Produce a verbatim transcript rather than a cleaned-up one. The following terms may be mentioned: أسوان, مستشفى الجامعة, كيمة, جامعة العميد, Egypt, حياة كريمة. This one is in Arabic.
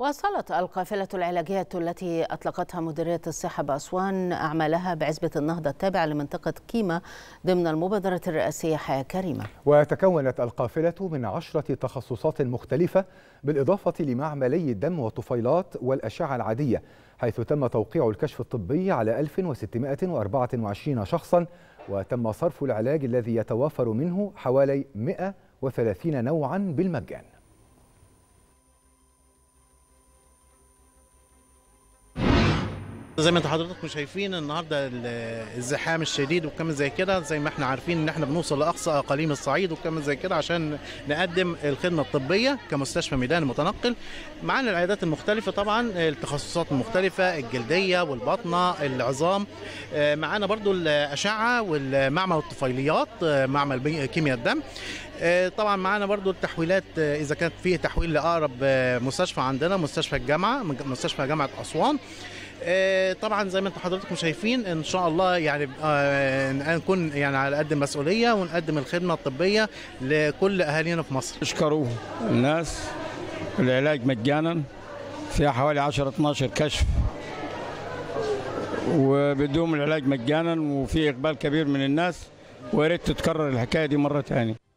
واصلت القافلة العلاجية التي أطلقتها مديرية الصحة بأسوان أعمالها بعزبة النهضة التابعة لمنطقة كيمة ضمن المبادرة الرئاسية حياة كريمة. وتكونت القافلة من عشرة تخصصات مختلفة بالإضافة لمعملي الدم والطفيلات والأشعة العادية، حيث تم توقيع الكشف الطبي على ألف وستمائة وأربعة وعشرين شخصا، وتم صرف العلاج الذي يتوافر منه حوالي مئة وثلاثين نوعا بالمجان. زي ما انتوا حضراتكم شايفين النهارده الزحام الشديد وكم زي كده، زي ما احنا عارفين ان احنا بنوصل لاقصى اقاليم الصعيد وكم زي كده عشان نقدم الخدمه الطبيه كمستشفى ميدان متنقل. معانا العيادات المختلفه طبعا، التخصصات المختلفه، الجلديه والبطنه، العظام، معانا برضو الاشعه والمعمل الطفيليات، معمل كيمياء الدم، طبعا معانا برضو التحويلات اذا كانت فيه تحويل لاقرب مستشفى عندنا، مستشفى الجامعه، مستشفى جامعه أسوان. طبعا زي ما انتم حضراتكم شايفين ان شاء الله يعني آه نكون يعني على قد المسؤوليه ونقدم الخدمه الطبيه لكل اهالينا في مصر. اشكروا الناس العلاج مجانا، في حوالي عشرة اتناشر كشف وبدهم العلاج مجانا، وفي اقبال كبير من الناس، ويا ريت تتكرر الحكايه دي مره ثانيه.